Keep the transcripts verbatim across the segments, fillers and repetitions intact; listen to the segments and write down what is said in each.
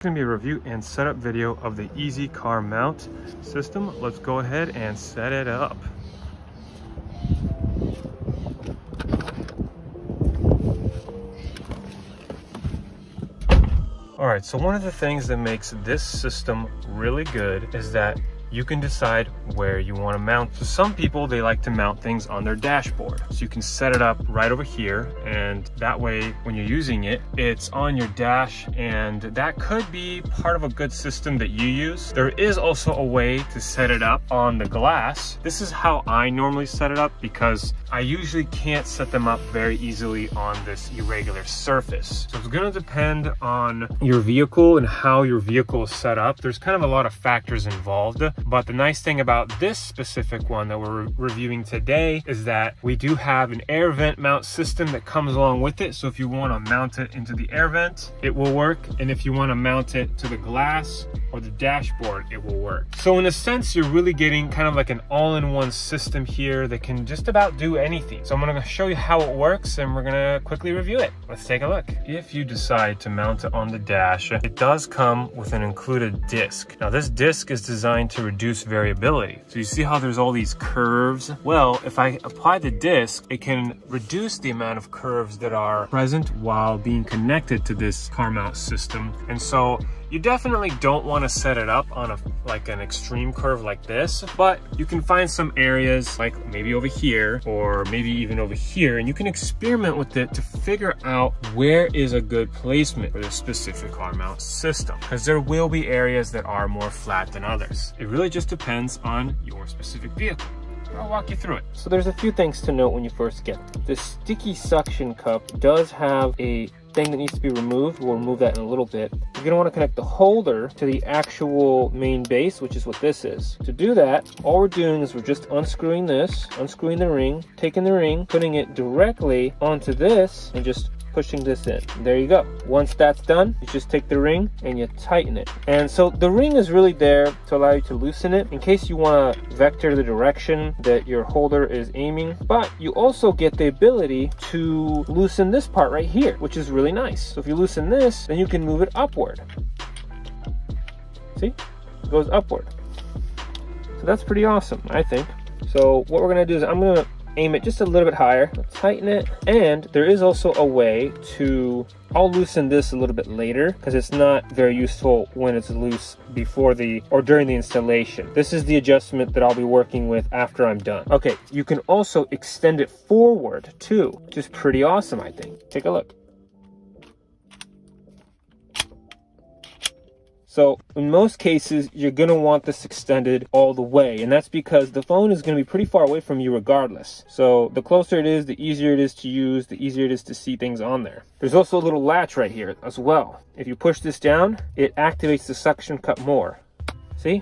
It's going to be a review and setup video of the Easy Car Mount system. Let's go ahead and set it up. All right, so one of the things that makes this system really good is that you can decide where you want to mount. So some people, they like to mount things on their dashboard. So you can set it up right over here, and that way when you're using it, it's on your dash, and that could be part of a good system that you use. There is also a way to set it up on the glass. This is how I normally set it up because I usually can't set them up very easily on this irregular surface. So it's gonna depend on your vehicle and how your vehicle is set up. There's kind of a lot of factors involved. But the nice thing about this specific one that we're re reviewing today is that we do have an air vent mount system that comes along with it. So if you want to mount it into the air vent, it will work. And if you want to mount it to the glass or the dashboard, it will work. So in a sense, you're really getting kind of like an all-in-one system here that can just about do anything. So I'm going to show you how it works, and we're going to quickly review it. Let's take a look. If you decide to mount it on the dash, it does come with an included disc. Now this disc is designed to To reduce variability. So you see how there's all these curves? Well, if I apply the disc, it can reduce the amount of curves that are present while being connected to this car mount system. And so you definitely don't want to set it up on a like an extreme curve like this, but you can find some areas like maybe over here or maybe even over here, and you can experiment with it to figure out where is a good placement for this specific car mount system, because there will be areas that are more flat than others. It really just depends on your specific vehicle. I'll walk you through it. So there's a few things to note when you first get it. The sticky suction cup does have a thing that needs to be removed. We'll remove that in a little bit. You're gonna wanna connect the holder to the actual main base, which is what this is. To do that, all we're doing is we're just unscrewing this, unscrewing the ring, taking the ring, putting it directly onto this, and just pushing this in. There you go. Once that's done, you just take the ring and you tighten it. And so the ring is really there to allow you to loosen it in case you want to vector the direction that your holder is aiming, but you also get the ability to loosen this part right here, which is really nice. So if you loosen this, then you can move it upward. See? It goes upward. So that's pretty awesome, I think. So what we're going to do is I'm going to aim it just a little bit higher, tighten it, and there is also a way to, I'll loosen this a little bit later because it's not very useful when it's loose before the or during the installation. This is the adjustment that I'll be working with after I'm done. Okay, you can also extend it forward too, which is pretty awesome, I think. Take a look. So in most cases, you're gonna want this extended all the way, and that's because the phone is gonna be pretty far away from you regardless. So the closer it is, the easier it is to use, the easier it is to see things on there. There's also a little latch right here as well. If you push this down, it activates the suction cup more. See?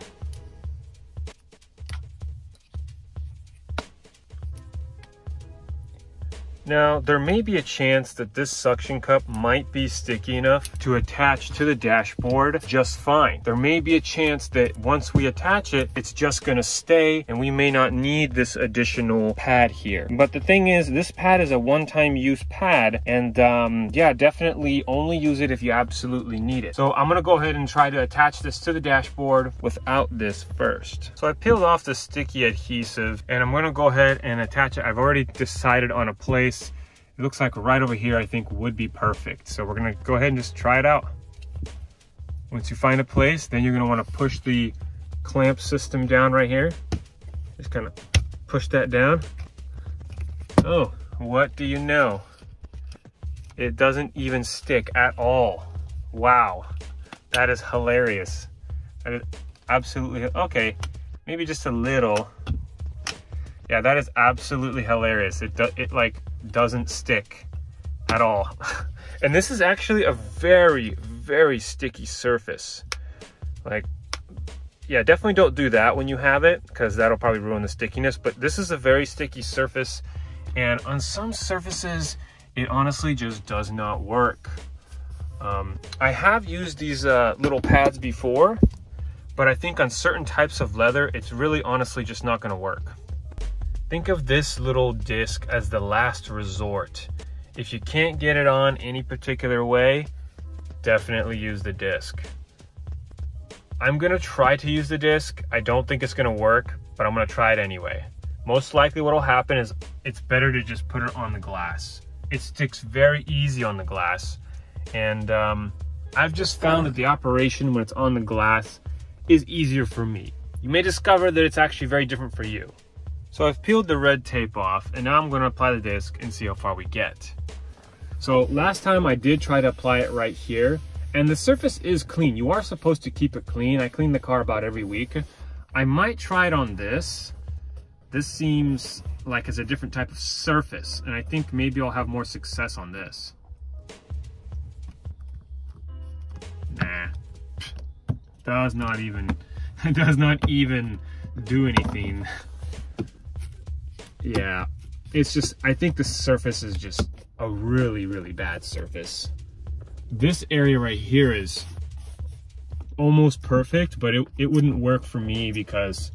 Now, there may be a chance that this suction cup might be sticky enough to attach to the dashboard just fine. There may be a chance that once we attach it, it's just gonna stay and we may not need this additional pad here. But the thing is, this pad is a one-time use pad, and um, yeah, definitely only use it if you absolutely need it. So I'm gonna go ahead and try to attach this to the dashboard without this first. So I peeled off the sticky adhesive and I'm gonna go ahead and attach it. I've already decided on a place. It looks like right over here, I think, would be perfect. So we're gonna go ahead and just try it out. Once you find a place, then you're gonna wanna push the clamp system down right here. Just kinda push that down. Oh, what do you know? It doesn't even stick at all. Wow, that is hilarious. That is absolutely, okay, maybe just a little. Yeah, that is absolutely hilarious. It, do, it like doesn't stick at all. And this is actually a very, very sticky surface. Like, yeah, definitely don't do that when you have it because that'll probably ruin the stickiness. But this is a very sticky surface. And on some surfaces, it honestly just does not work. Um, I have used these uh, little pads before, but I think on certain types of leather, it's really honestly just not gonna work. Think of this little disc as the last resort. If you can't get it on any particular way, definitely use the disc. I'm gonna try to use the disc. I don't think it's gonna work, but I'm gonna try it anyway. Most likely what'll happen is it's better to just put it on the glass. It sticks very easy on the glass. And um, I've just found that the operation when it's on the glass is easier for me. You may discover that it's actually very different for you. So I've peeled the red tape off, and now I'm gonna apply the disc and see how far we get. So last time I did try to apply it right here, and the surface is clean. You are supposed to keep it clean. I clean the car about every week. I might try it on this. This seems like it's a different type of surface, and I think maybe I'll have more success on this. Nah, does not even, does not even do anything. Yeah, it's just, I think the surface is just a really, really bad surface. This area right here is almost perfect, but it, it wouldn't work for me because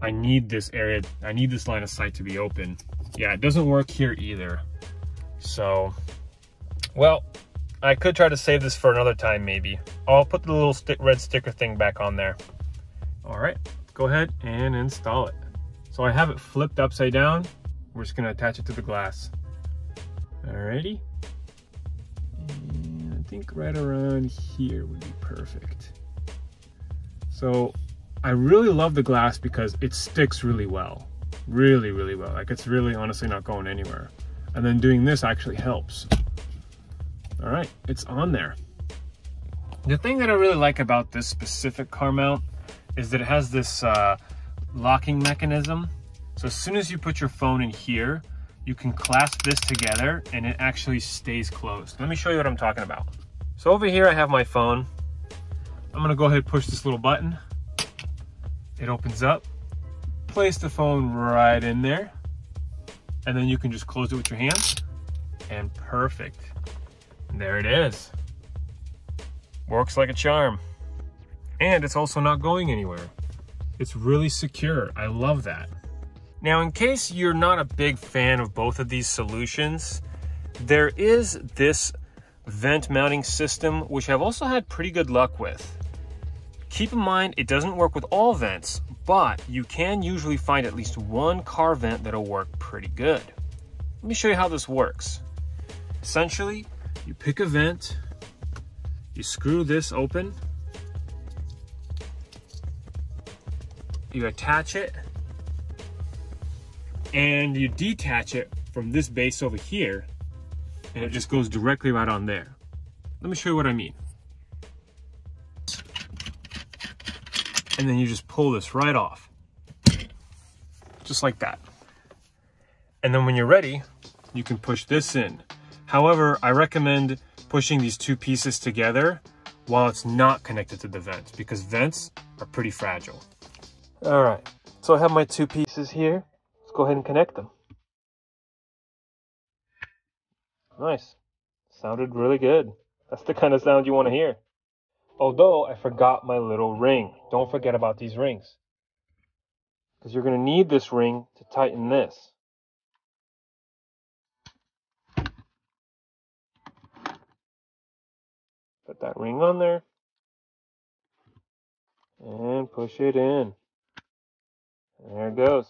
I need this area, I need this line of sight to be open. Yeah, it doesn't work here either. So, well, I could try to save this for another time maybe. I'll put the little stick, red sticker thing back on there. All right, go ahead and install it. So I have it flipped upside down. We're just gonna attach it to the glass. Alrighty. And I think right around here would be perfect. So I really love the glass because it sticks really well. Really, really well. Like it's really honestly not going anywhere. And then doing this actually helps. All right, it's on there. The thing that I really like about this specific car mount is that it has this uh, locking mechanism. So as soon as you put your phone in here, you can clasp this together and it actually stays closed. Let me show you what I'm talking about. So over here I have my phone. I'm gonna go ahead and push this little button. It opens up, place the phone right in there, and then you can just close it with your hand, and perfect. There it is. Works like a charm. And it's also not going anywhere. It's really secure. I love that. Now, in case you're not a big fan of both of these solutions, there is this vent mounting system, which I've also had pretty good luck with. Keep in mind, it doesn't work with all vents, but you can usually find at least one car vent that'll work pretty good. Let me show you how this works. Essentially, you pick a vent, you screw this open, you attach it, and you detach it from this base over here, and it just goes directly right on there. Let me show you what I mean. And then you just pull this right off, just like that. And then when you're ready, you can push this in. However, I recommend pushing these two pieces together while it's not connected to the vents, because vents are pretty fragile. All right, so I have my two pieces here. Let's go ahead and connect them. Nice, sounded really good. That's the kind of sound you want to hear. Although I forgot my little ring. Don't forget about these rings, because you're gonna need this ring to tighten this. Put that ring on there and push it in. There it goes.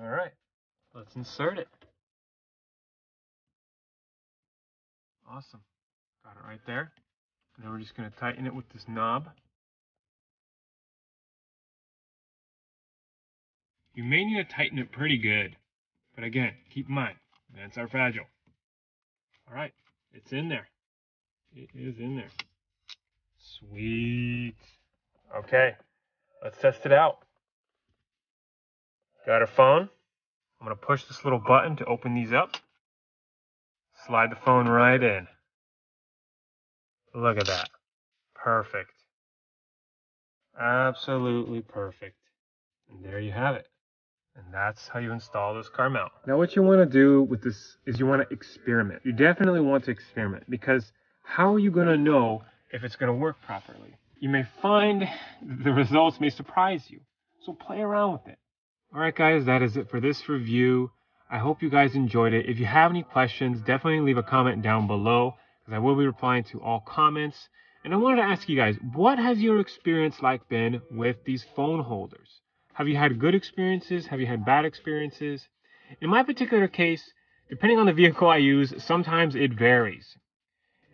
All right, let's insert it. Awesome, got it right there. And then we're just gonna tighten it with this knob. You may need to tighten it pretty good, but again, keep in mind, vents are fragile. All right, it's in there. It is in there. Sweet. Okay, let's test it out. Got our phone. I'm gonna push this little button to open these up. Slide the phone right in. Look at that. Perfect. Absolutely perfect. And there you have it. And that's how you install this car mount. Now what you want to do with this is you want to experiment. You definitely want to experiment, because how are you going to know if it's going to work properly? You may find the results may surprise you. So play around with it. All right, guys, that is it for this review. I hope you guys enjoyed it. If you have any questions, definitely leave a comment down below. because I will be replying to all comments. And I wanted to ask you guys, what has your experience like been with these phone holders? Have you had good experiences? Have you had bad experiences? In my particular case, depending on the vehicle I use, sometimes it varies.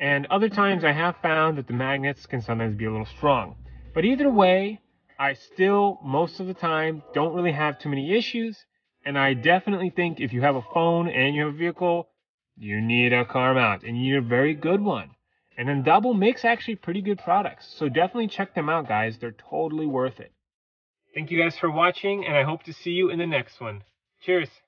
And other times I have found that the magnets can sometimes be a little strong. But either way, I still, most of the time, don't really have too many issues. And I definitely think if you have a phone and you have a vehicle, you need a car mount, and you need a very good one. And Andobil makes actually pretty good products. So definitely check them out, guys. They're totally worth it. Thank you guys for watching, and I hope to see you in the next one. Cheers.